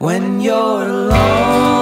when you're alone.